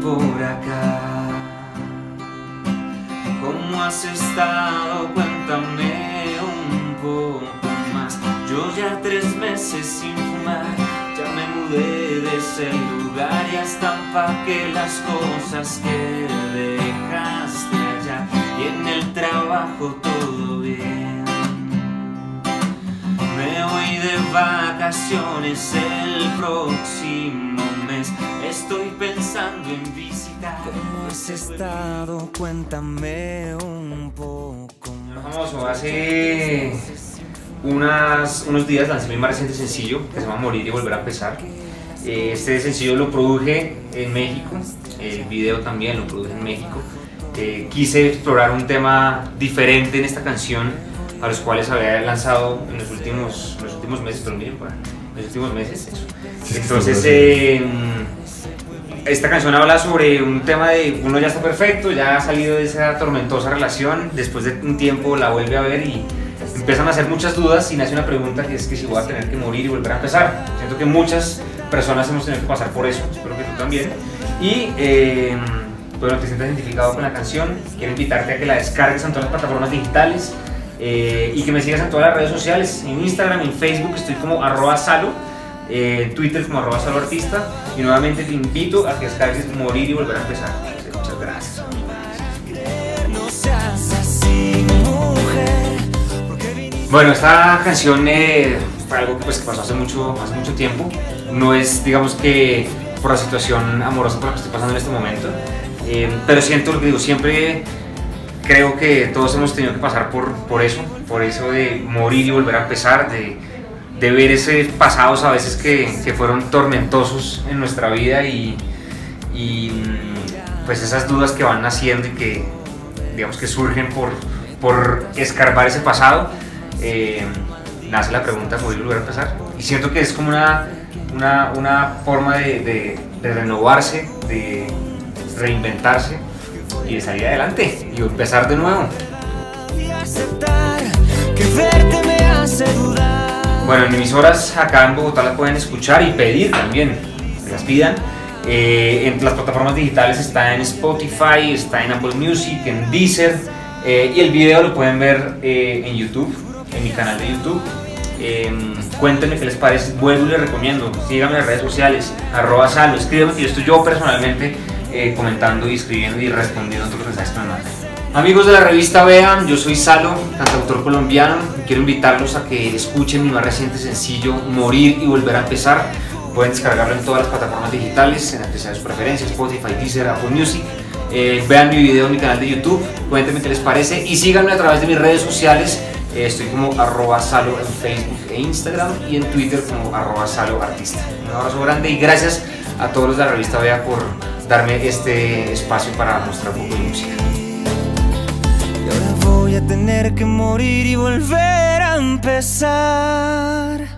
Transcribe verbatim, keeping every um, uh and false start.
por acá. ¿Cómo has estado? Cuéntame un poco más. Yo ya tres meses sin fumar, ya me mudé de ese lugar y hasta empaqué las cosas que dejaste allá. Y en el trabajo todo bien. Me voy de vacaciones el próximo mes. Estoy pensando en visitar. ¿Cómo has estado? Cuéntame un poco más. FamOso, hace unas, unos días lancé mi más reciente sencillo que se llama Morir y Volver a Empezar. Este sencillo lo produje en México, el video también lo produje en México. Eh, quise explorar un tema diferente en esta canción a los cuales había lanzado en los últimos, los últimos meses, pero miren, bueno, los últimos meses eso. Entonces eh, esta canción habla sobre un tema de uno ya está perfecto, ya ha salido de esa tormentosa relación, después de un tiempo la vuelve a ver y empiezan a hacer muchas dudas y nace una pregunta que es que si voy a tener que morir y volver a empezar. Siento que muchas personas hemos tenido que pasar por eso, espero que tú también. Y eh, bueno, te sientas identificado con la canción, quiero invitarte a que la descargues en todas las plataformas digitales eh, y que me sigas en todas las redes sociales, en Instagram, en Facebook, estoy como arroba Salo, eh, en Twitter como arroba Salo Artista, y nuevamente te invito a que descargues Morir y Volver a Empezar. Muchas gracias. Bueno, esta canción eh, fue algo que, pues, que pasó hace mucho, hace mucho tiempo, no es digamos que por la situación amorosa por la que estoy pasando en este momento. Eh, pero siento lo que digo, siempre creo que todos hemos tenido que pasar por, por eso, por eso de morir y volver a empezar, de, de ver esos pasados a veces que, que fueron tormentosos en nuestra vida y, y pues esas dudas que van naciendo y que digamos que surgen por, por escarbar ese pasado. Eh, nace la pregunta morir y volver a empezar y siento que es como una, una, una forma de, de, de renovarse, de reinventarse y de salir adelante y empezar de nuevo. Bueno, en emisoras acá en Bogotá las pueden escuchar y pedir también, las pidan. Eh, en las plataformas digitales está en Spotify, está en Apple Music, en Deezer eh, y el video lo pueden ver eh, en YouTube, en mi canal de YouTube. Eh, cuéntenme qué les parece, vuelvo y les recomiendo, síganme en las redes sociales, arroba Salo, escríbanme que yo estoy yo personalmente Eh, comentando y escribiendo y respondiendo a otros mensajes que me mandan. Amigos de la revista Vea, yo soy Salo, cantautor colombiano, y quiero invitarlos a que escuchen mi más reciente sencillo Morir y Volver a Empezar. Pueden descargarlo en todas las plataformas digitales, en las que sea de sus preferencias, Spotify, Deezer, Apple Music. Eh, vean mi video en mi canal de YouTube, cuéntenme qué les parece y síganme a través de mis redes sociales. Eh, estoy como arroba Salo en Facebook e Instagram y en Twitter como arroba Salo Artista. Un abrazo grande y gracias a todos los de la revista Vea por darme este espacio para mostrar un poco de música. Y ahora voy a tener que morir y volver a empezar.